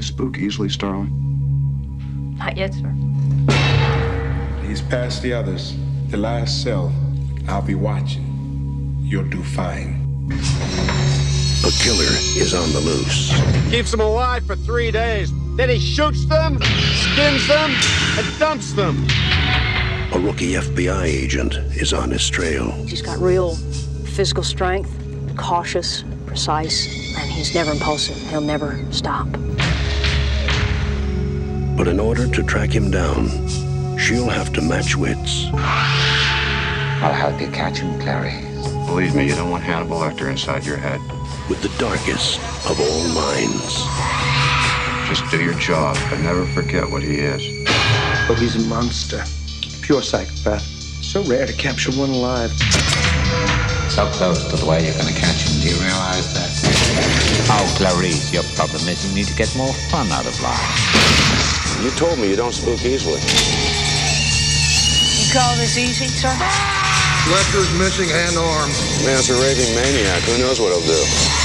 You spook easily, Starling? Not yet, sir. He's past the others. The last cell. I'll be watching. You'll do fine. A killer is on the loose. Keeps them alive for 3 days. Then he shoots them, skins them, and dumps them. A rookie FBI agent is on his trail. He's got real physical strength, cautious, precise, and he's never impulsive. He'll never stop. But in order to track him down, she'll have to match wits. I'll help you catch him, Clary. Believe me, you don't want Hannibal Lecter inside your head. With the darkest of all minds. Just do your job, but never forget what he is. But he's a monster. Pure psychopath. So rare to capture one alive. So close to the way you're going to catch him. Do you realize that? Oh, Clarice, your problem is you need to get more fun out of life. You told me you don't spook easily. You call this easy, sir? Lecter's missing an arm. Man's a raving maniac. Who knows what he'll do?